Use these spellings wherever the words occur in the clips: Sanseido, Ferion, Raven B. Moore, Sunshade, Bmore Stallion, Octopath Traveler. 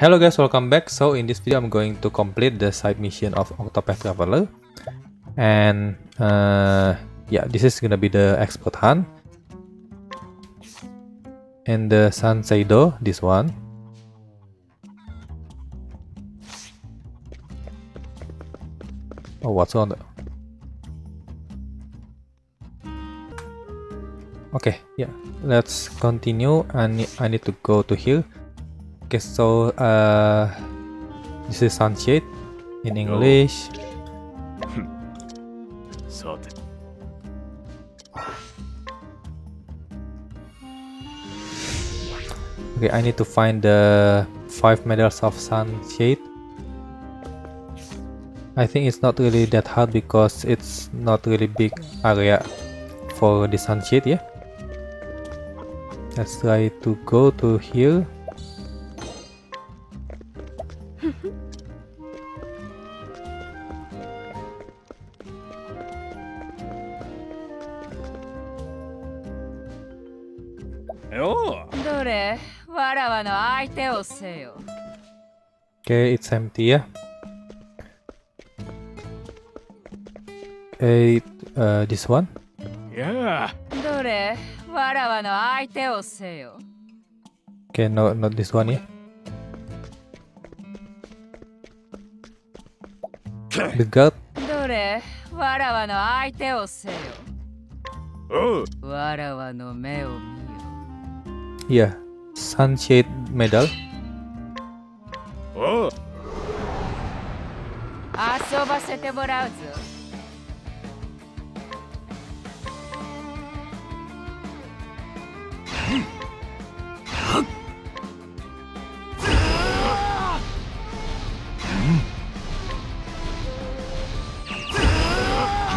Hello guys, welcome back. So in this video I'm going to complete the side mission of Octopath Traveler, and yeah, this is gonna be the expert hunt and the Sanseido, this one. Oh, what's on the... Okay, yeah, let's continue. I need to go to here. Okay, so this is Sunshade in English. Okay, I need to find the 5 medals of Sunshade. I think it's not really that hard because it's not really big area for the Sunshade, yeah. Let's try to go to here. Okay, it's empty, yeah. Hey, this one? Yeah. Okay, no, not this one, yeah. The god. Oh. Yeah, Sunshade medal. Oh.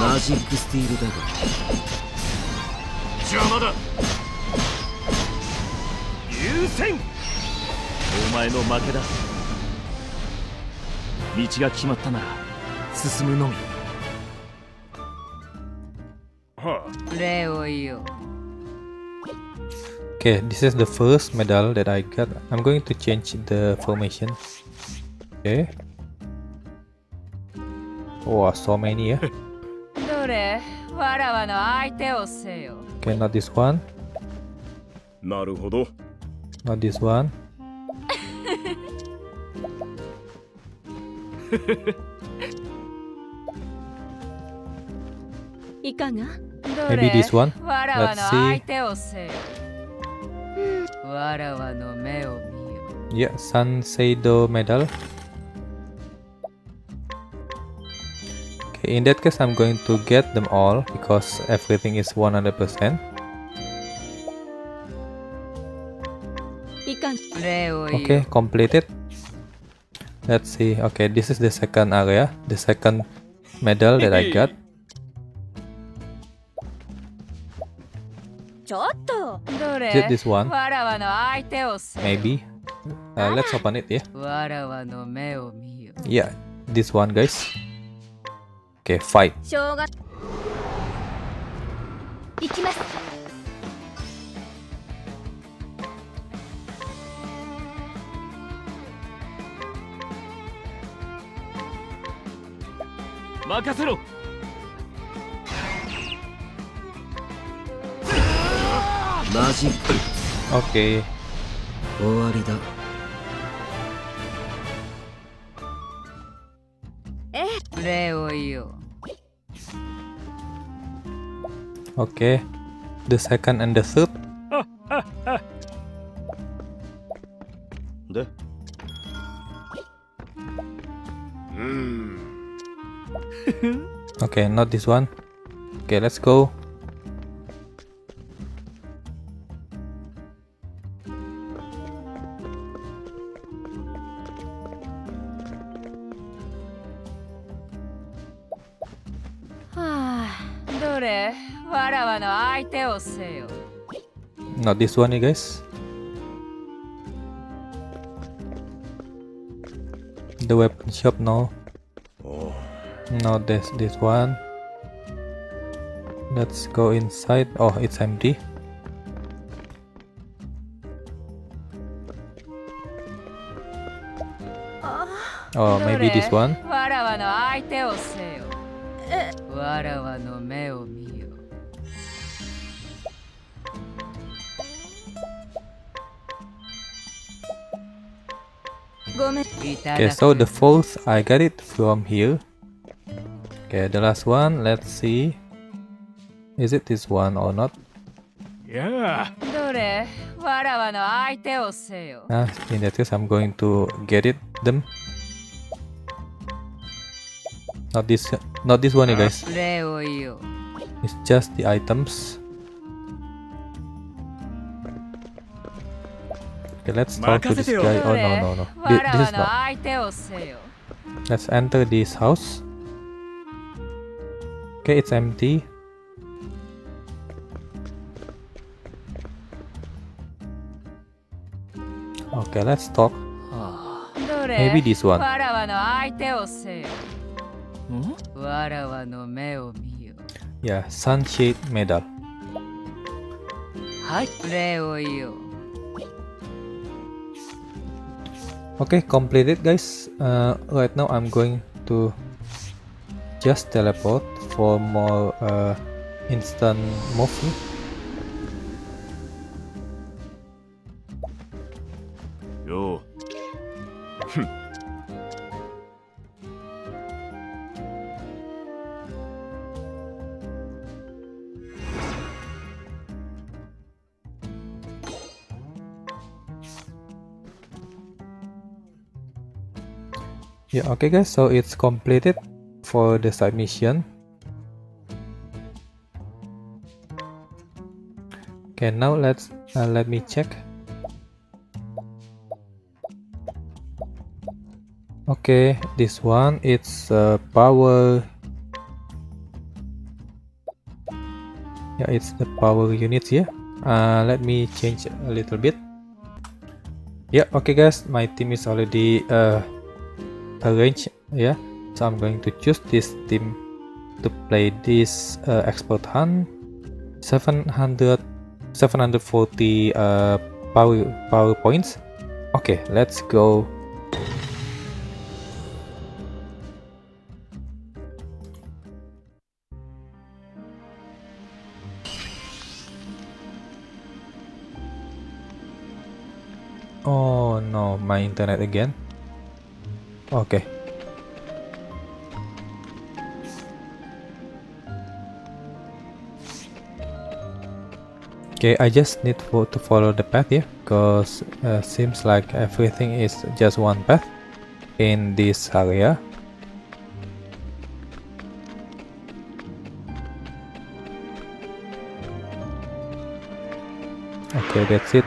Magic steel dagger. You think? Okay, this is the first medal that I got. I'm going to change the formation. Okay. Oh, so many, yeah. Okay, not this one. Not this one. Maybe this one. Let's see. Yeah, Sanseido medal. Okay, in that case, I'm going to get them all because everything is 100%. Okay, completed. Let's see. Okay, this is the second area, the second medal that I got. Is it this one? Maybe. Let's open it, yeah. Yeah, this one, guys. Okay, fight. Okay. Okay, the second and the third. Okay, not this one. Okay, let's go. Not this one, you guys. The weapon shop, no. No, this one. Let's go inside. Oh, it's empty. Or maybe this one. Okay, so the falls, I got it from here. Okay, the last one, let's see. Is it this one or not? Yeah. In that case, I'm going to get it them. Not this one, you guys. It's just the items. Okay, let's talk to this guy. Oh no. This is not. Let's enter this house. Okay, it's empty. Okay, let's talk. Maybe this one. Yeah, Sunshade medal. Okay, completed, guys. Right now I'm going to just teleport for more instant movement. Yeah, okay guys, so it's completed for the side mission. Okay, now let's let me check. Okay, this one, it's power. Yeah, it's the power units here. Let me change a little bit. Yeah, okay guys, my team is already arranged. Yeah, so I'm going to choose this team to play this expert hunt. 740 power points. Okay, let's go. Oh no, my internet again. Okay. Okay, I just need to follow the path here, because seems like everything is just one path in this area. Okay, that's it.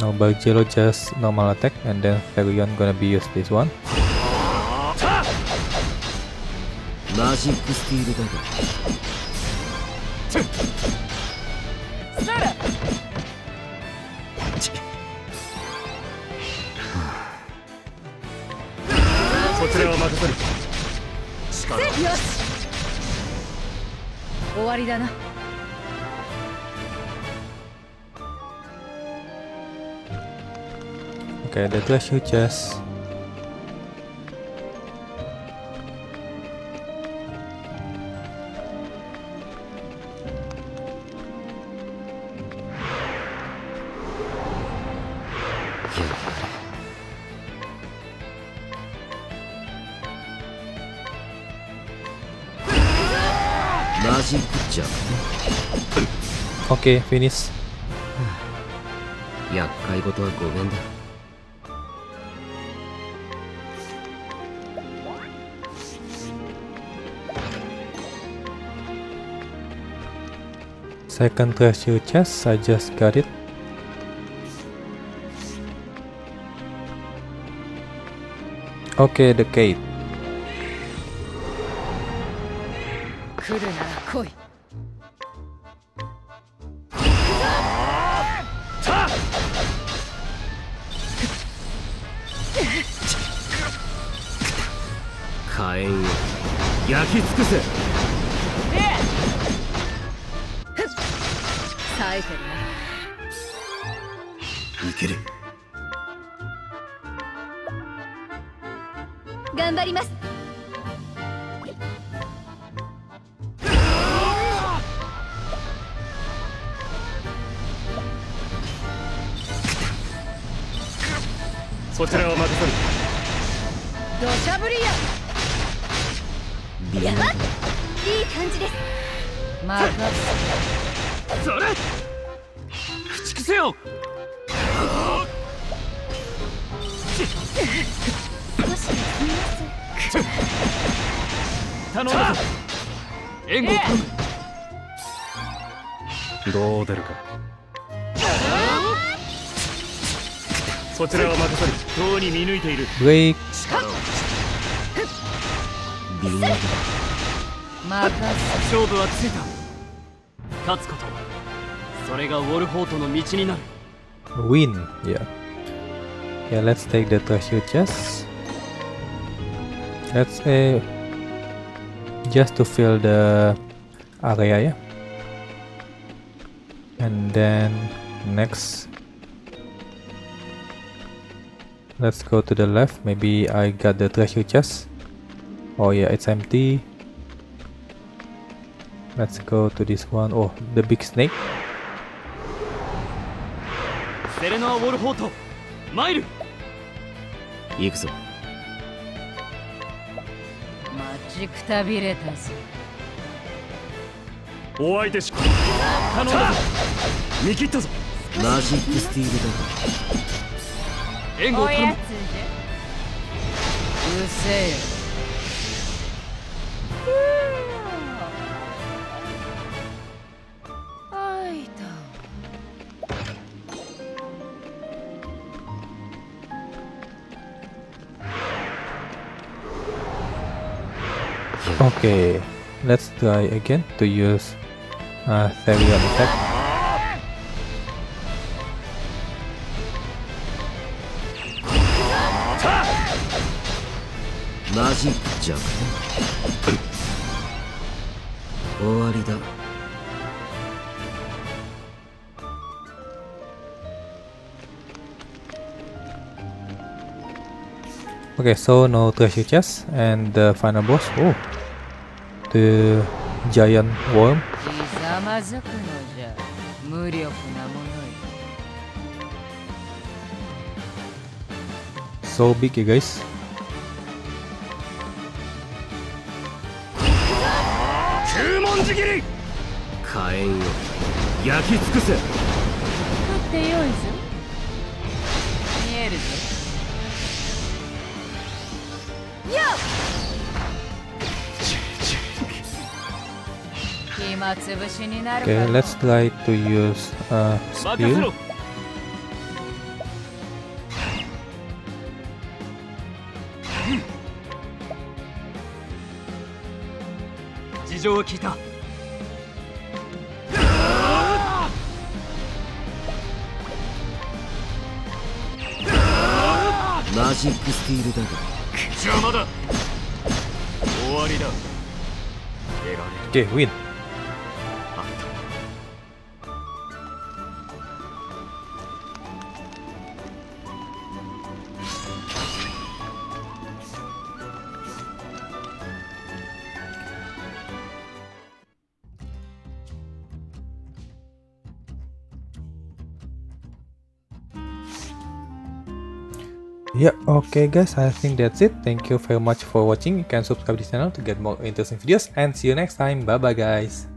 Now by Jiro just normal attack, and then Ferion gonna be used this one. Magic Steel Dagger. Okay, the treasure chest. Okay, finish. Second treasure chest, I just got it. Okay, the gate. いける。頑張ります。そちらを任せる。土砂降りや。やばっ。いい感じです。まずはそれ。駆逐せよ。 どう出るか。そちらは任せる。塔に見抜いている。ウェイク。また勝負はついた。勝つことはそれがウォルフォートの道になる。Win. Yeah. Yeah. Let's take the treasure chest. That's a just to fill the area, yeah. And then next, let's go to the left. Maybe I got the treasure chest. Oh yeah, it's empty. Let's go to this one. Oh, the big snake. Serena Wolfhorto, Mile. Let's go. Magic tabiretas. Oh, I just. We got it. Magic steel. 援護を頼む。うるせえ。あいた。Okay, let's try again to use aerial attack. Magic jump. Orida. Okay, so no treasure chest and the final boss. Oh, the giant worm. So big, you guys. Okay, let's try to use a spear. Magic steel. Okay, win. Yeah, okay guys, I think that's it. Thank you very much for watching. You can subscribe this channel to get more interesting videos, and see you next time. Bye bye guys.